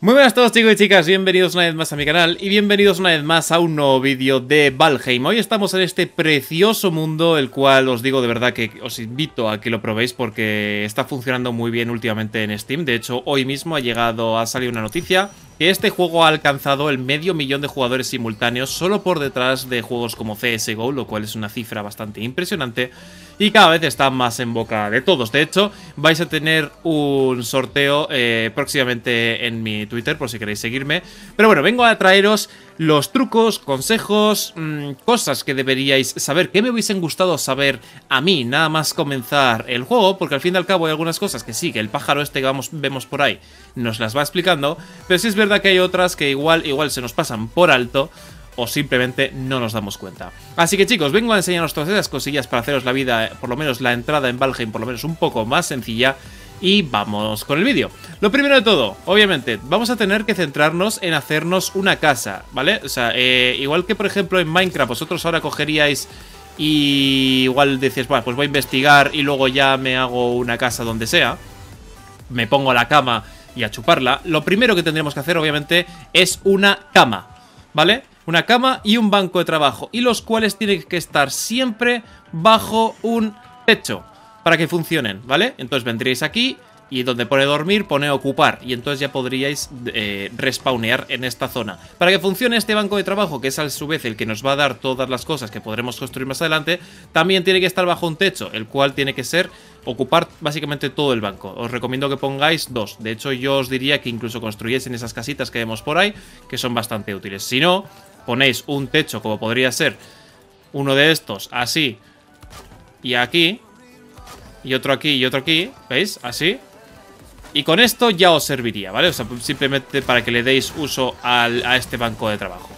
Muy buenas a todos, chicos y chicas, bienvenidos una vez más a mi canal y bienvenidos una vez más a un nuevo vídeo de Valheim. Hoy estamos en este precioso mundo, el cual os digo de verdad que os invito a que lo probéis porque está funcionando muy bien últimamente en Steam. De hecho, hoy mismo ha salido una noticia que este juego ha alcanzado el 500.000 de jugadores simultáneos solo por detrás de juegos como CSGO, lo cual es una cifra bastante impresionante y cada vez está más en boca de todos. De hecho, vais a tener un sorteo próximamente en mi Twitter por si queréis seguirme. Pero bueno, vengo a traeros los trucos, consejos, cosas que deberíais saber, que me hubiesen gustado saber a mí nada más comenzar el juego, porque al fin y al cabo hay algunas cosas que sí, que el pájaro este que vemos por ahí nos las va explicando, pero sí es verdad que hay otras que igual se nos pasan por alto o simplemente no nos damos cuenta. Así que chicos, vengo a enseñaros todas esas cosillas para haceros la vida, por lo menos la entrada en Valheim, por lo menos un poco más sencilla. Y vamos con el vídeo. Lo primero de todo, obviamente, vamos a tener que centrarnos en hacernos una casa, ¿vale? O sea, igual que por ejemplo en Minecraft vosotros ahora cogeríais y igual decís, bueno, pues voy a investigar y luego ya me hago una casa donde sea, me pongo a la cama y a chuparla. Lo primero que tendremos que hacer, obviamente, es una cama, ¿vale? Una cama y un banco de trabajo, y los cuales tienen que estar siempre bajo un techo para que funcionen, ¿vale? Entonces vendríais aquí y donde pone dormir pone ocupar, y entonces ya podríais respawnear en esta zona. Para que funcione este banco de trabajo, que es a su vez el que nos va a dar todas las cosas que podremos construir más adelante, también tiene que estar bajo un techo, el cual tiene que ser ocupar básicamente todo el banco. Os recomiendo que pongáis dos. De hecho, yo os diría que incluso construyáis en esas casitas que vemos por ahí, que son bastante útiles. Si no, ponéis un techo como podría ser uno de estos, así y aquí, y otro aquí y otro aquí, ¿veis? Así. Y con esto ya os serviría, ¿vale? O sea, simplemente para que le deis uso a este banco de trabajo.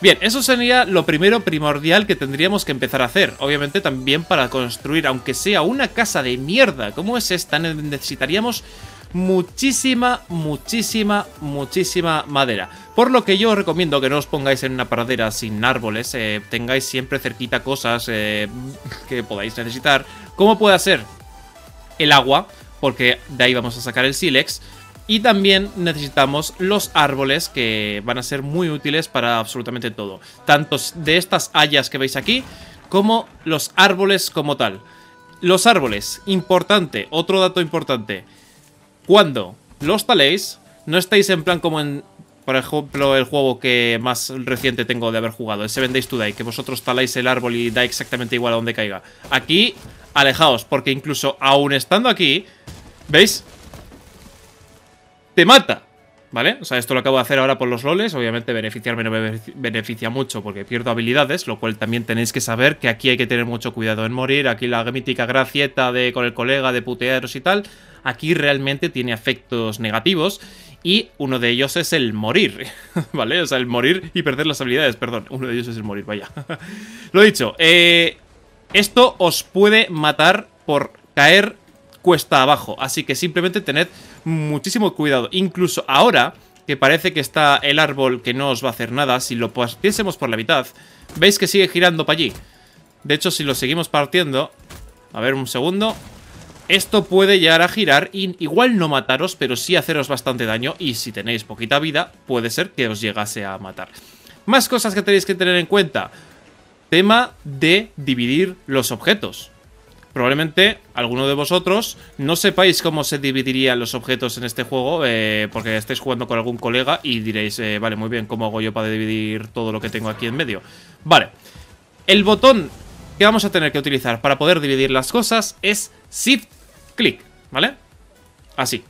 Bien, eso sería lo primero primordial que tendríamos que empezar a hacer. Obviamente también para construir, aunque sea una casa de mierda como es esta, necesitaríamos muchísima madera. Por lo que yo os recomiendo que no os pongáis en una pradera sin árboles, tengáis siempre cerquita cosas que podáis necesitar, como pueda ser el agua, porque de ahí vamos a sacar el sílex. Y también necesitamos los árboles, que van a ser muy útiles para absolutamente todo, tanto de estas hayas que veis aquí como los árboles como tal. Los árboles, importante, otro dato importante: cuando los taléis, no estáis en plan como en, por ejemplo, el juego que más reciente tengo de haber jugado, el Seven Days to Die, que vosotros taláis el árbol y da exactamente igual a donde caiga. Aquí, alejaos, porque incluso aún estando aquí, ¿veis?, te mata, ¿vale? O sea, esto lo acabo de hacer ahora por los loles. Obviamente beneficiarme no me beneficia mucho porque pierdo habilidades, lo cual también tenéis que saber que aquí hay que tener mucho cuidado en morir. Aquí la mítica gracieta de con el colega de putearos y tal, aquí realmente tiene efectos negativos, y uno de ellos es el morir, ¿vale? O sea, el morir y perder las habilidades, perdón. Uno de ellos es el morir, vaya. Lo dicho, esto os puede matar por caer cuesta abajo, así que simplemente tened muchísimo cuidado. Incluso ahora, que parece que está el árbol que no os va a hacer nada, si lo partiésemos por la mitad, veis que sigue girando para allí. De hecho, si lo seguimos partiendo, a ver un segundo, esto puede llegar a girar y igual no mataros, pero sí haceros bastante daño, y si tenéis poquita vida, puede ser que os llegase a matar. Más cosas que tenéis que tener en cuenta: tema de dividir los objetos. Probablemente alguno de vosotros no sepáis cómo se dividirían los objetos en este juego, porque estáis jugando con algún colega y diréis, vale, muy bien, ¿cómo hago yo para dividir todo lo que tengo aquí en medio? Vale, el botón que vamos a tener que utilizar para poder dividir las cosas es Shift Click, ¿vale? Así.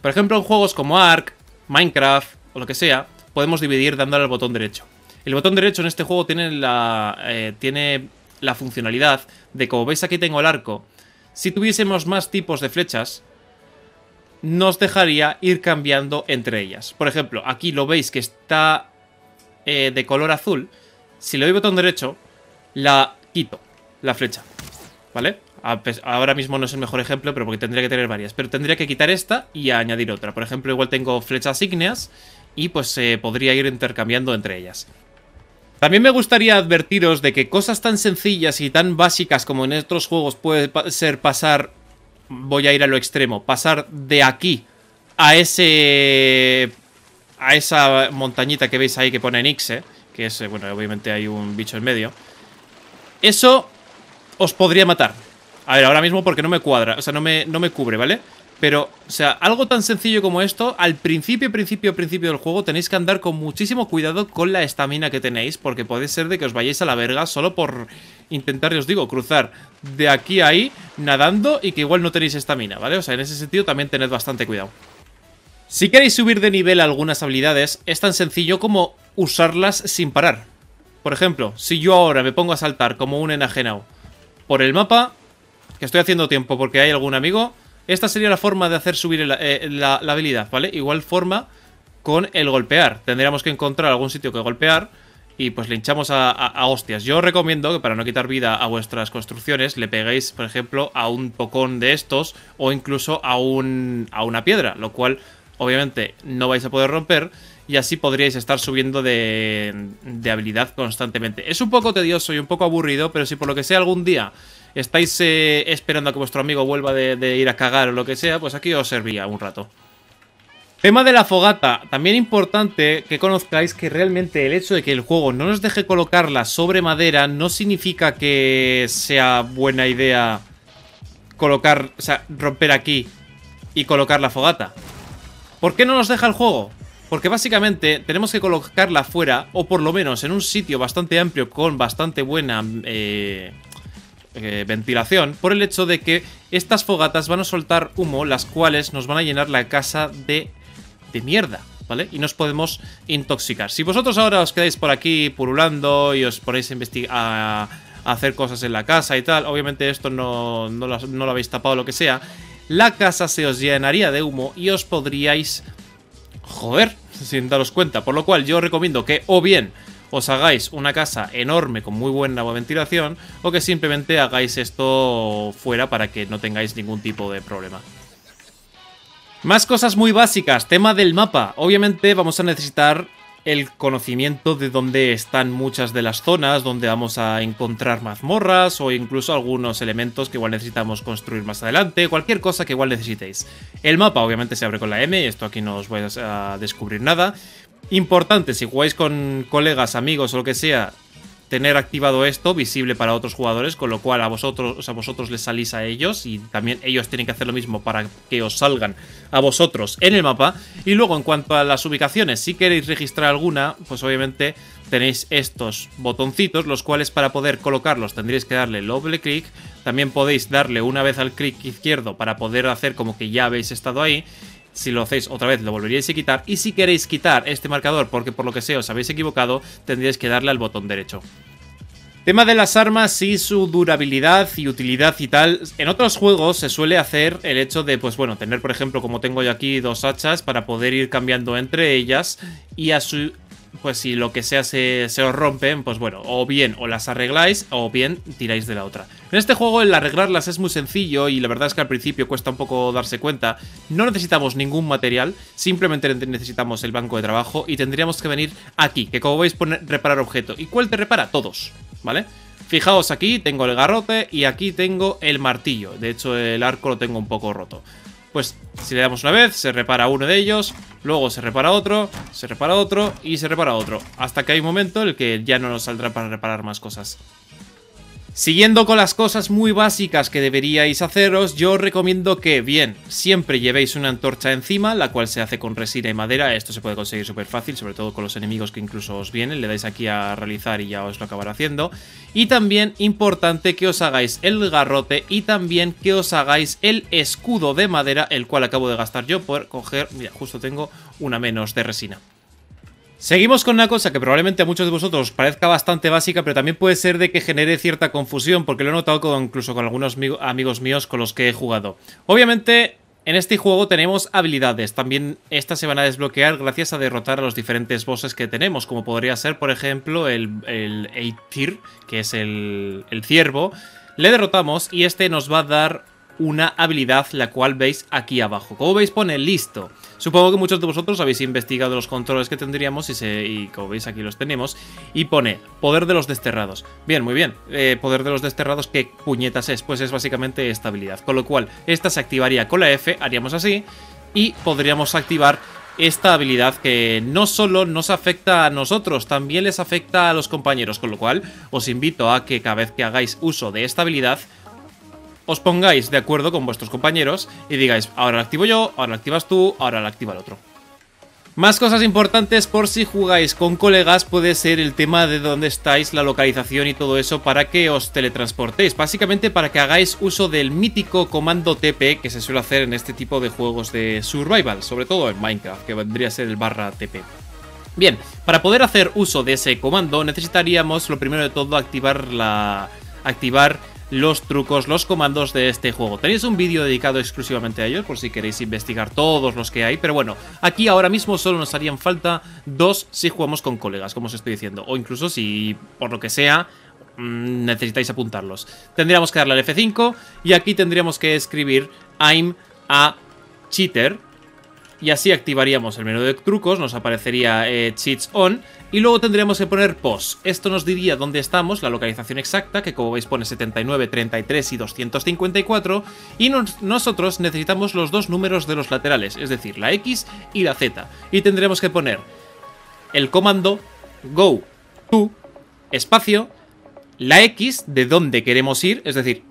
Por ejemplo, en juegos como Ark, Minecraft o lo que sea, podemos dividir dándole al botón derecho. El botón derecho en este juego tiene la funcionalidad de, como veis aquí tengo el arco, si tuviésemos más tipos de flechas, nos dejaría ir cambiando entre ellas. Por ejemplo, aquí lo veis que está de color azul. Si le doy botón derecho, la quito, la flecha, ¿vale? Ahora mismo no es el mejor ejemplo, pero porque tendría que tener varias, pero tendría que quitar esta y añadir otra. Por ejemplo, igual tengo flechas ígneas y pues se podría ir intercambiando entre ellas. También me gustaría advertiros de que cosas tan sencillas y tan básicas como en estos juegos puede ser pasar, voy a ir a lo extremo, pasar de aquí a ese a esa montañita que veis ahí que pone Nixe, que es, bueno, obviamente hay un bicho en medio. Eso os podría matar. A ver, ahora mismo porque no me cuadra, o sea, no me cubre, ¿vale? Pero, o sea, algo tan sencillo como esto, al principio del juego tenéis que andar con muchísimo cuidado con la estamina que tenéis, porque puede ser de que os vayáis a la verga solo por intentar, os digo, cruzar de aquí a ahí nadando y que igual no tenéis estamina, ¿vale? O sea, en ese sentido también tened bastante cuidado. Si queréis subir de nivel algunas habilidades, es tan sencillo como usarlas sin parar. Por ejemplo, si yo ahora me pongo a saltar como un enajenado por el mapa, que estoy haciendo tiempo porque hay algún amigo... Esta sería la forma de hacer subir la habilidad, ¿vale? Igual forma con el golpear. Tendríamos que encontrar algún sitio que golpear y pues le hinchamos a hostias. Yo os recomiendo que para no quitar vida a vuestras construcciones le peguéis, por ejemplo, a un pocón de estos o incluso a una piedra, lo cual obviamente no vais a poder romper y así podríais estar subiendo de habilidad constantemente. Es un poco tedioso y un poco aburrido, pero si por lo que sea algún día... estáis esperando a que vuestro amigo vuelva de ir a cagar o lo que sea, pues aquí os servía un rato. Tema de la fogata. También importante que conozcáis que realmente el hecho de que el juego no nos deje colocarla sobre madera no significa que sea buena idea colocar, o sea, romper aquí y colocar la fogata. ¿Por qué no nos deja el juego? Porque básicamente tenemos que colocarla fuera o por lo menos en un sitio bastante amplio con bastante buena... ventilación, por el hecho de que estas fogatas van a soltar humo, las cuales nos van a llenar la casa de mierda, ¿vale? Y nos podemos intoxicar. Si vosotros ahora os quedáis por aquí purulando y os ponéis a investigar, a hacer cosas en la casa y tal, obviamente esto no lo habéis tapado, lo que sea, la casa se os llenaría de humo y os podríais joder sin daros cuenta, por lo cual yo os recomiendo que o bien os hagáis una casa enorme con muy buena ventilación o que simplemente hagáis esto fuera para que no tengáis ningún tipo de problema. Más cosas muy básicas, tema del mapa. Obviamente vamos a necesitar el conocimiento de dónde están muchas de las zonas, donde vamos a encontrar mazmorras o incluso algunos elementos que igual necesitamos construir más adelante, cualquier cosa que igual necesitéis. El mapa obviamente se abre con la M, esto aquí no os vais a descubrir nada. Importante, si jugáis con colegas, amigos o lo que sea, tener activado esto visible para otros jugadores, con lo cual a vosotros les salís a ellos y también ellos tienen que hacer lo mismo para que os salgan a vosotros en el mapa. Y luego en cuanto a las ubicaciones, si queréis registrar alguna, pues obviamente tenéis estos botoncitos, los cuales para poder colocarlos tendréis que darle doble clic. También podéis darle una vez al clic izquierdo para poder hacer como que ya habéis estado ahí. Si lo hacéis otra vez lo volveríais a quitar. Y si queréis quitar este marcador porque por lo que sea os habéis equivocado, tendríais que darle al botón derecho. Tema de las armas y su durabilidad y utilidad y tal. En otros juegos se suele hacer el hecho de, pues bueno, tener por ejemplo, como tengo yo aquí, dos hachas para poder ir cambiando entre ellas. Y a su... pues si lo que sea se os rompen, pues bueno, o bien o las arregláis o bien tiráis de la otra. En este juego el arreglarlas es muy sencillo y la verdad es que al principio cuesta un poco darse cuenta. No necesitamos ningún material, simplemente necesitamos el banco de trabajo y tendríamos que venir aquí, que como veis pone reparar objeto. ¿Y cuál te repara? Todos, ¿vale? Fijaos, aquí tengo el garrote y aquí tengo el martillo. De hecho el arco lo tengo un poco roto. Pues si le damos una vez, se repara uno de ellos, luego se repara otro y se repara otro. Hasta que hay un momento en el que ya no nos saldrá para reparar más cosas. Siguiendo con las cosas muy básicas que deberíais haceros, yo os recomiendo que, bien, siempre llevéis una antorcha encima, la cual se hace con resina y madera. Esto se puede conseguir súper fácil, sobre todo con los enemigos que incluso os vienen. Le dais aquí a realizar y ya os lo acabará haciendo. Y también importante que os hagáis el garrote y también que os hagáis el escudo de madera, el cual acabo de gastar yo por coger... Mira, justo tengo una menos de resina. Seguimos con una cosa que probablemente a muchos de vosotros parezca bastante básica, pero también puede ser de que genere cierta confusión, porque lo he notado incluso con algunos amigos míos con los que he jugado. Obviamente, en este juego tenemos habilidades. También estas se van a desbloquear gracias a derrotar a los diferentes bosses que tenemos, como podría ser, por ejemplo, el Eitir, que es el ciervo. Le derrotamos y este nos va a dar una habilidad, la cual veis aquí abajo. Como veis pone listo. Supongo que muchos de vosotros habéis investigado los controles que tendríamos y como veis aquí los tenemos. Y pone poder de los desterrados. Bien, muy bien. Poder de los desterrados, ¿qué puñetas es? Pues es básicamente esta habilidad. Con lo cual, esta se activaría con la F, haríamos así y podríamos activar esta habilidad que no solo nos afecta a nosotros, también les afecta a los compañeros, con lo cual os invito a que cada vez que hagáis uso de esta habilidad os pongáis de acuerdo con vuestros compañeros y digáis, ahora la activo yo, ahora la activas tú, ahora la activa el otro. Más cosas importantes por si jugáis con colegas puede ser el tema de dónde estáis, la localización y todo eso para que os teletransportéis. Básicamente para que hagáis uso del mítico comando TP que se suele hacer en este tipo de juegos de survival, sobre todo en Minecraft, que vendría a ser el /TP. Bien, para poder hacer uso de ese comando necesitaríamos, lo primero de todo, activar los trucos, los comandos de este juego. Tenéis un vídeo dedicado exclusivamente a ellos por si queréis investigar todos los que hay, pero bueno, aquí ahora mismo solo nos harían falta 2 si jugamos con colegas, como os estoy diciendo, o incluso si por lo que sea necesitáis apuntarlos. Tendríamos que darle al F5 y aquí tendríamos que escribir "I'm a cheater" y así activaríamos el menú de trucos, nos aparecería cheats on. Y luego tendríamos que poner POS. Esto nos diría dónde estamos, la localización exacta, que como veis pone 79, 33 y 254. Y nosotros necesitamos los 2 números de los laterales, es decir, la X y la Z. Y tendremos que poner el comando go to espacio, la X de dónde queremos ir, es decir,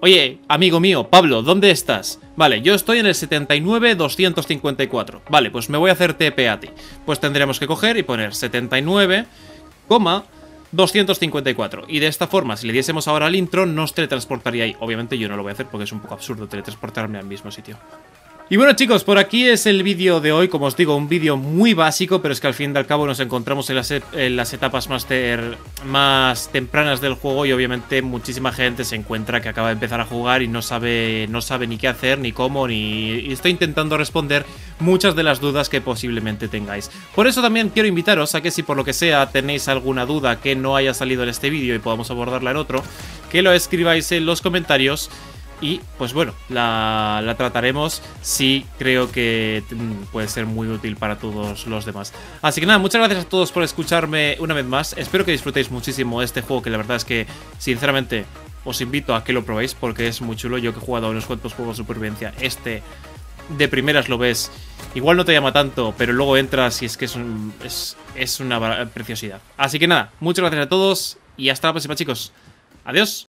oye, amigo mío, Pablo, ¿dónde estás? Vale, yo estoy en el 79-254. Vale, pues me voy a hacer TP a ti. Pues tendremos que coger y poner 79,254. Y de esta forma, si le diésemos ahora al intro, nos teletransportaría ahí. Obviamente yo no lo voy a hacer porque es un poco absurdo teletransportarme al mismo sitio. Y bueno chicos, por aquí es el vídeo de hoy, como os digo, un vídeo muy básico, pero es que al fin y al cabo nos encontramos en las etapas más tempranas del juego y obviamente muchísima gente se encuentra que acaba de empezar a jugar y no sabe ni qué hacer, ni cómo, y estoy intentando responder muchas de las dudas que posiblemente tengáis. Por eso también quiero invitaros a que si por lo que sea tenéis alguna duda que no haya salido en este vídeo y podamos abordarla en otro, que lo escribáis en los comentarios. Y pues bueno, la trataremos, sí, creo que puede ser muy útil para todos los demás. Así que nada, muchas gracias a todos por escucharme una vez más. Espero que disfrutéis muchísimo este juego, que la verdad es que, sinceramente, os invito a que lo probéis porque es muy chulo. Yo que he jugado a unos cuantos juegos de supervivencia, este de primeras lo ves, igual no te llama tanto, pero luego entras y es que es una preciosidad. Así que nada, muchas gracias a todos y hasta la próxima, chicos. Adiós.